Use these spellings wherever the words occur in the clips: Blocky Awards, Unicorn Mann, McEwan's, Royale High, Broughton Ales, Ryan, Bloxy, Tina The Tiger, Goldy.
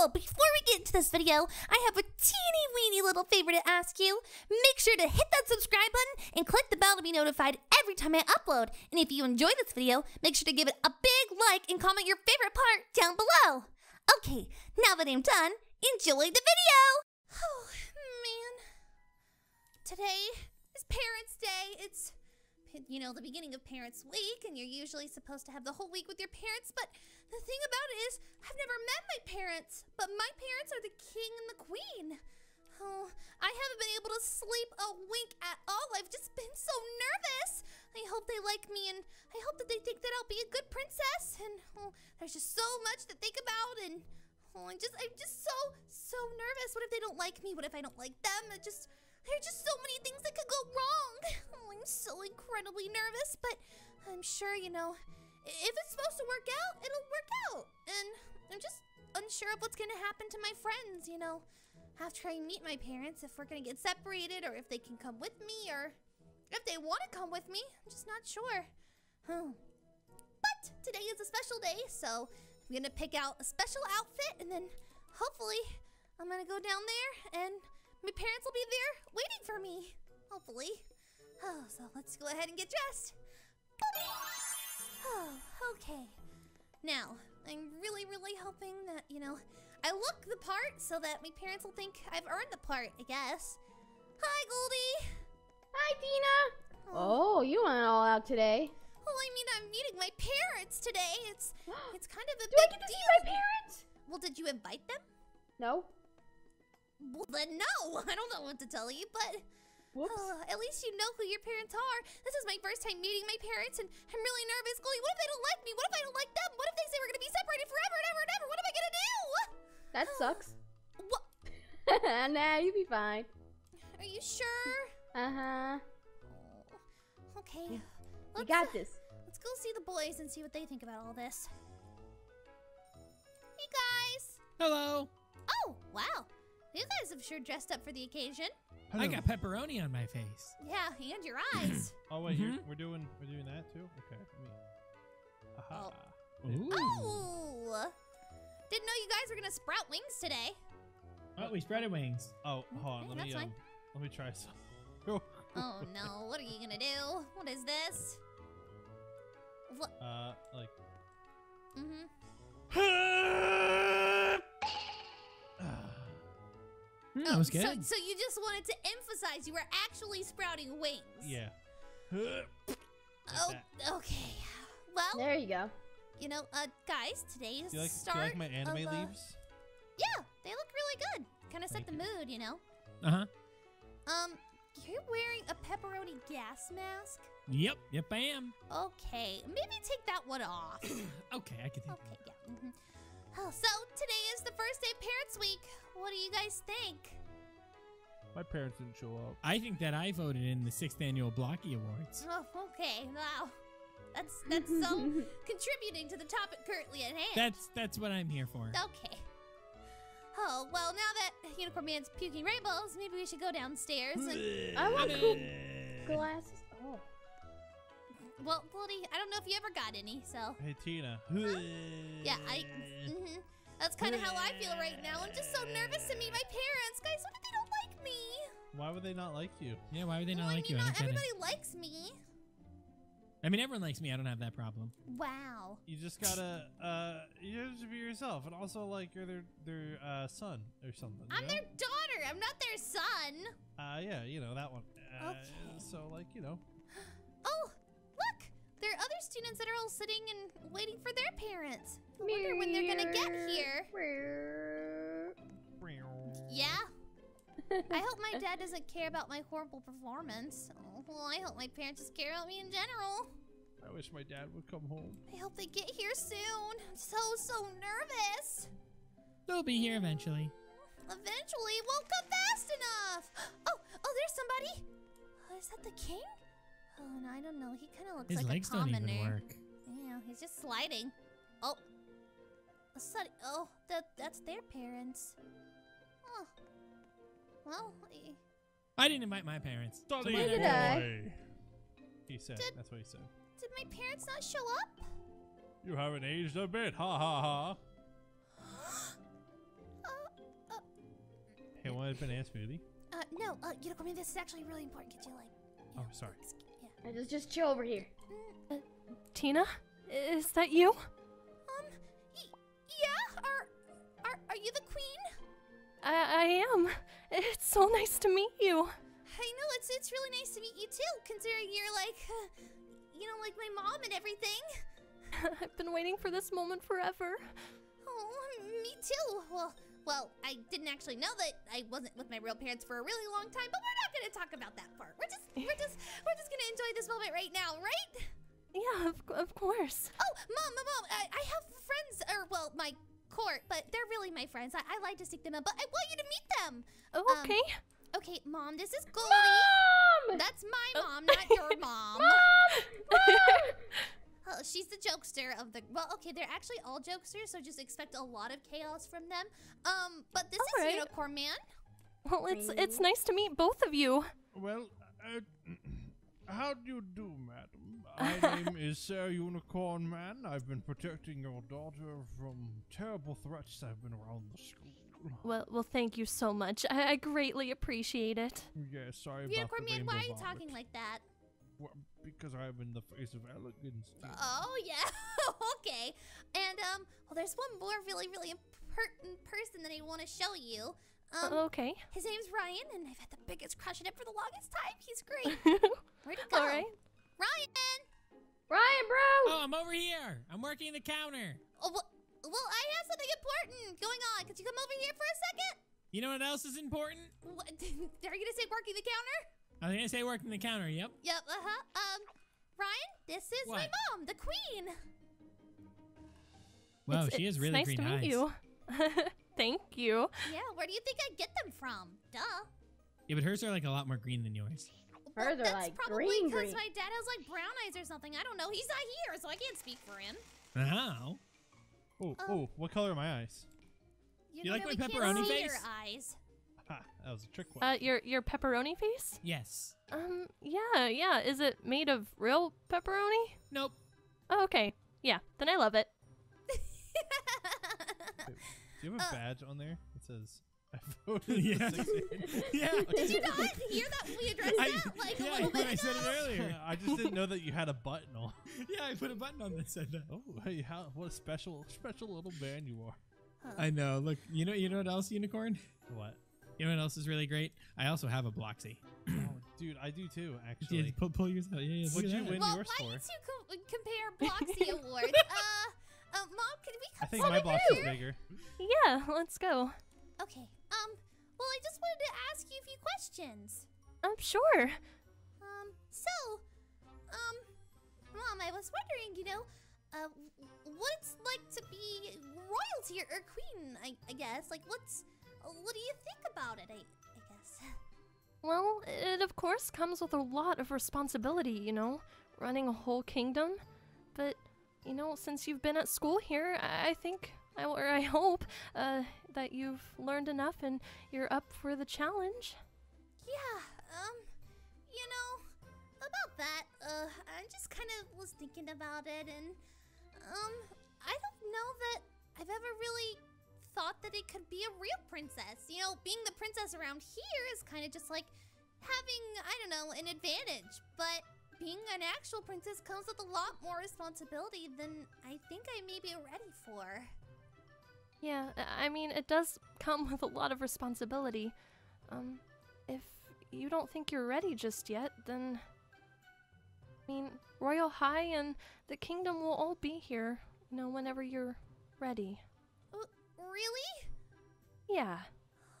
Cool! Before we get into this video, I have a teeny weeny little favor to ask you. Make sure to hit that subscribe button and click the bell to be notified every time I upload. And if you enjoy this video, make sure to give it a big like and comment your favorite part down below. Okay, now that I'm done, enjoy the video! Oh, man. Today is Parents' Day. It's, you know, the beginning of Parents' Week, and you're usually supposed to have the whole week with your parents, but the thing about it is, I've never met my parents, but my parents are the king and the queen. Oh, I haven't been able to sleep a wink at all. I've just been so nervous. I hope they like me, and I hope that they think that I'll be a good princess, and oh, there's just so much to think about, and oh, I'm just so nervous. What if they don't like me? What if I don't like them? There are just so many things that could go wrong. Oh, I'm so incredibly nervous, but I'm sure, you know, if it's supposed to work out, it'll work out. And I'm just unsure of what's going to happen to my friends, you know, after I meet my parents, if we're going to get separated or if they can come with me or if they want to come with me. I'm just not sure. Huh. But today is a special day, so I'm going to pick out a special outfit, and then hopefully I'm going to go down there and my parents will be there waiting for me, hopefully. Oh, so let's go ahead and get dressed. Oh, okay. Now, I'm really hoping that, you know, I look the part so that my parents will think I've earned the part, I guess. Hi, Goldy. Hi, Tina. Oh, you went all out today. Well, I mean, I'm meeting my parents today. It's kind of a big deal. Do I get to see my parents? Well, did you invite them? No. Well, then no! I don't know what to tell you, but at least you know who your parents are. This is my first time meeting my parents, and I'm really nervous. Goldy, what if they don't like me? What if I don't like them? What if they say we're going to be separated forever and ever and ever? What am I going to do? That sucks. What? Nah, you'll be fine. Are you sure? Uh-huh. Okay. You got this. Let's go see the boys and see what they think about all this. Hey, guys. Hello. Oh, wow. You guys have sure dressed up for the occasion. Hello. I got pepperoni on my face. Yeah, and your eyes. Oh wait, we're doing that too. Okay. Aha. Oh. Didn't know you guys were gonna sprout wings today. Oh, we sprouted wings. Oh, hold on. Let me try some. Oh no! What are you gonna do? What is this? What? Like. Mhm. Oh, that was good. So you just wanted to emphasize you were actually sprouting wings. Yeah. Okay. Well. There you go. You know, guys, today is do you like my anime leaves? Yeah, they look really good. Kind of set the mood, you know. Uh huh. You're wearing a pepperoni gas mask. Yep. Yep, I am. Okay, maybe take that one off. Okay, I can take that. Okay. Yeah. Mm-hmm. Oh, so today is the first day of Parents' Week. What do you guys think? My parents didn't show up. I think that I voted in the 6th annual Blocky Awards. Oh, okay. Wow, that's so contributing to the topic currently at hand. That's what I'm here for. Okay. Oh well, now that Unicorn Mann's puking rainbows, maybe we should go downstairs. And I want cool glasses. Oh. Well, Goldy, I don't know if you ever got any, so. Hey, Tina. Huh? Yeah, that's kind of how I feel right now. I'm just so nervous to meet my parents. Guys, what if they don't like me? Why would they not like you? Yeah, why would they not like you? Not everybody likes me. I mean, everyone likes me. I don't have that problem. Wow. You just gotta, you have to be yourself, and also like you're their son or something. I'm their daughter. I'm not their son. Yeah, you know that one. Okay. So like, you know. Oh. There are other students that are all sitting and waiting for their parents. I wonder when they're gonna get here. Yeah. I hope my dad doesn't care about my horrible performance. Oh, well, I hope my parents just care about me in general. I wish my dad would come home. I hope they get here soon. I'm so nervous. They'll be here eventually. Eventually? Won't come fast enough. Oh, there's somebody. Oh, is that the king? Oh, no, I don't know. He kind of looks like a commoner. His legs don't even work. Yeah, he's just sliding. Oh. Oh, that's their parents. Oh. Well. I didn't invite my parents. So why did I? He said. That's what he said. Did my parents not show up? You haven't aged a bit. Ha ha ha. a banana smoothie? No, Unicorn Mann, this is actually really important. Could you, like... You know, oh, sorry. Yeah. Just chill over here. Tina? Is that you? Yeah? Are you the queen? I am. It's so nice to meet you. I know, it's really nice to meet you too, considering you're like, you know, like my mom and everything. I've been waiting for this moment forever. Oh, me too. Well, I didn't actually know that I wasn't with my real parents for a really long time, but we're not going to talk about that part. We're just going to enjoy this moment right now, right? Yeah, of course. Oh, Mom, I have friends, or well, my court, but they're really my friends. I like to stick them up, but I want you to meet them. Oh, okay. Okay, Mom, this is Goldy. Mom! That's my mom, not your mom. Mom! Oh, she's the jokester of the... Well, okay, they're actually all jokesters, so just expect a lot of chaos from them. But this all is right. Unicorn Mann. Well, it's nice to meet both of you. Well, how do you do, madam? My name is Sir Unicorn Mann. I've been protecting your daughter from terrible threats that have been around the school. Well, thank you so much. I greatly appreciate it. Yeah, sorry about Unicorn Mann, why are you talking like that? Well, because I'm in the face of elegance. Oh, yeah. Okay. And, well, there's one more really, really important person that I want to show you. Okay. His name's Ryan, and I've had the biggest crush on him for the longest time. He's great. Where'd he go? All right. Ryan! Ryan, bro! Oh, I'm over here. I'm working the counter. Oh, well, I have something important going on. Could you come over here for a second? You know what else is important? What? Are you going to say working the counter? I was going to say working the counter, yep. Yep, Ryan, this is my mom, the queen. Wow, she is really green eyes. Nice to meet you. Thank you. Yeah, where do you think I get them from? Duh. Yeah, but hers are like a lot more green than yours. Hers are like green. That's probably because my dad has like brown eyes or something. I don't know. He's not here, so I can't speak for him. Oh. Oh, what color are my eyes? You like my pepperoni face? Your eyes. Ha, that was a trick one. Your pepperoni face? Yes. Yeah. Is it made of real pepperoni? Nope. Oh, okay. Yeah, then I love it. Do you have a badge on there that says I voted? Yeah. Yeah. Did you not hear that we addressed that like a little bit ago? I said it earlier. I just didn't know that you had a button on. Yeah, I put a button on that said that. Oh, hey, what a special little man you are. Huh. I know. Look, you know what else, Unicorn? What? You know what else is really great? I also have a Bloxy. Oh, dude, I do too. Actually, yeah, pull yours out. Yeah. What'd you win yours for? Well, why did you compare Bloxy awards? Mom, can we come? I think my box is bigger. Yeah, let's go. Okay. Well, I just wanted to ask you a few questions. Sure. So, Mom, I was wondering, you know, what it's like to be royalty or queen, I guess. Like, what do you think about it? I guess. Well, it of course comes with a lot of responsibility, you know, running a whole kingdom, but. You know, since you've been at school here, I think, or I hope, that you've learned enough and you're up for the challenge. Yeah, you know, about that, I just kind of was thinking about it, and, I don't know that I've ever really thought that it could be a real princess. You know, being the princess around here is kind of just like having, I don't know, an advantage, but... Being an actual princess comes with a lot more responsibility than I think I may be ready for. Yeah, I mean, it does come with a lot of responsibility. If you don't think you're ready just yet, then... I mean, Royale High and the kingdom will all be here, you know, whenever you're ready. Really? Yeah.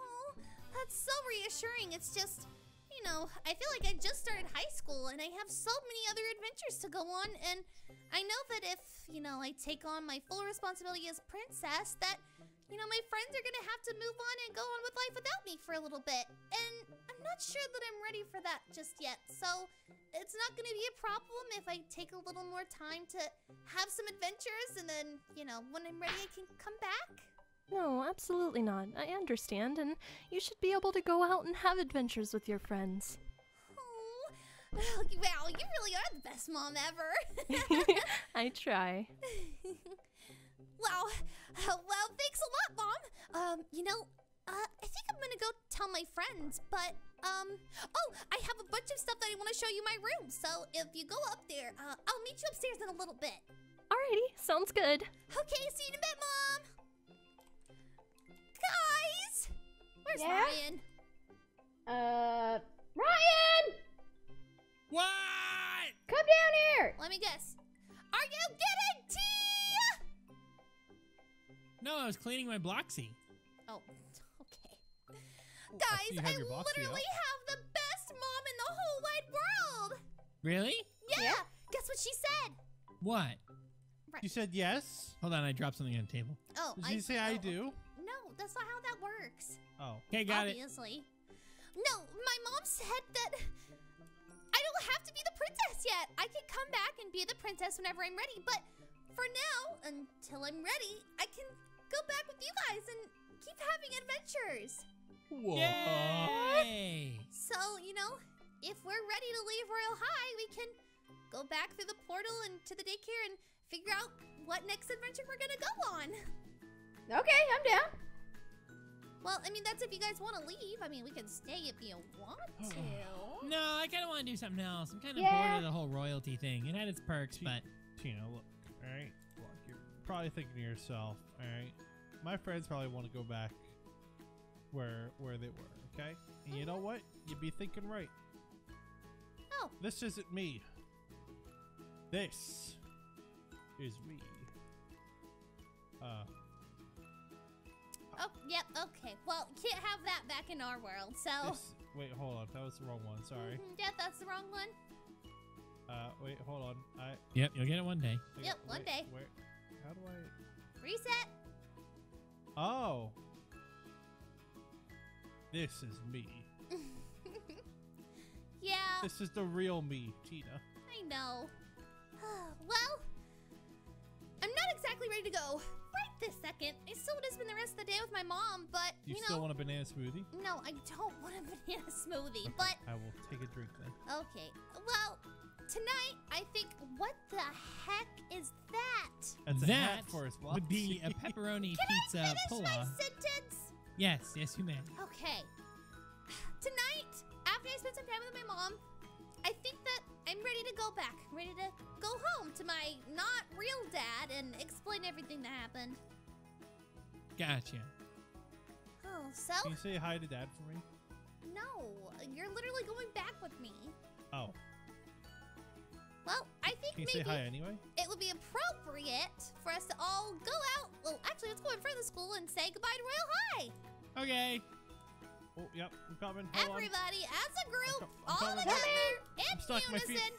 Oh, that's so reassuring. It's just... You know, I feel like I just started high school and I have so many other adventures to go on, and I know that if, you know, I take on my full responsibility as princess, that, you know, my friends are gonna have to move on and go on with life without me for a little bit, and I'm not sure that I'm ready for that just yet, so it's not gonna be a problem if I take a little more time to have some adventures, and then, you know, when I'm ready I can come back. No, absolutely not. I understand, and you should be able to go out and have adventures with your friends. Oh, wow, you really are the best mom ever. I try. Wow, well, thanks a lot, Mom. You know, I think I'm gonna go tell my friends, but oh, I have a bunch of stuff that I want to show you my room. So if you go up there, I'll meet you upstairs in a little bit. Alrighty, sounds good. Okay, see you in a bit, Mom. Guys, where's Ryan? Ryan! What? Come down here. Let me guess. Are you getting tea? No, I was cleaning my Bloxy. Oh, okay. Guys, I literally have the best mom in the whole wide world. Really? Yeah. Guess what she said? What? Right. You said yes? Hold on, I dropped something on the table. Oh, Did you say I do? No, that's not how that works. Oh, okay, got it. No, my mom said that I don't have to be the princess yet. I can come back and be the princess whenever I'm ready. But for now, until I'm ready, I can go back with you guys and keep having adventures. Whoa. Yay. So, you know, if we're ready to leave Royale High, we can go back through the portal and to the daycare and figure out what next adventure we're going to go on. Okay, I'm down. Well, I mean, that's if you guys want to leave. I mean, we can stay if you want to. No, I kind of want to do something else. I'm kind of bored of the whole royalty thing. It had its perks, but... Tina, look, all right? Look, you're probably thinking to yourself, all right? My friends probably want to go back where they were, okay? And you know what? You'd be thinking right. Oh. This isn't me. This is me. Oh, yep, okay. Well, can't have that back in our world, so... Wait, hold on. That was the wrong one. Sorry. Yeah, that's the wrong one. Wait, hold on. Yep, you'll get it one day. Yep, one day. Where? How do I... Reset! Oh. This is me. Yeah. This is the real me, Tina. I know. Well, I'm not exactly ready to go right this second. I still want to spend the rest of the day with my mom, but you know, still want a banana smoothie? No, I don't want a banana smoothie, okay, but I will take a drink then. Okay. Well, tonight I think what the heck is that? That's a hat for us, Blocky. Would be a pepperoni pizza pull-off. Can I finish my sentence? Yes, yes you may. Okay. Tonight, after I spend some time with my mom, I think that I'm ready to go back. I'm ready to go home to my not real dad and explain everything that happened. Gotcha. Oh, so? Can you say hi to dad for me? No, you're literally going back with me. Oh. Well, I think maybe say hi anyway? It would be appropriate for us to all go out. Well, actually, let's go in front of the school and say goodbye to Royale High. Okay. Oh, yep, I'm coming. Everybody, as a group, all together, in unison.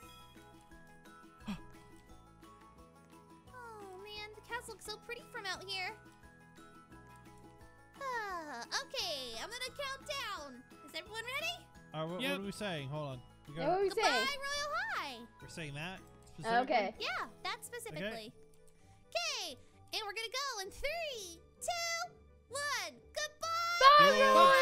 Oh, man, the castle looks so pretty from out here. Okay, I'm going to count down. Is everyone ready? What are we saying? Hold on. What are we saying? Goodbye, Royale High. We're saying that specifically? Okay. Yeah, that specifically. Okay, and we're going to go in 3, 2, 1. Goodbye. Bye, Royale High.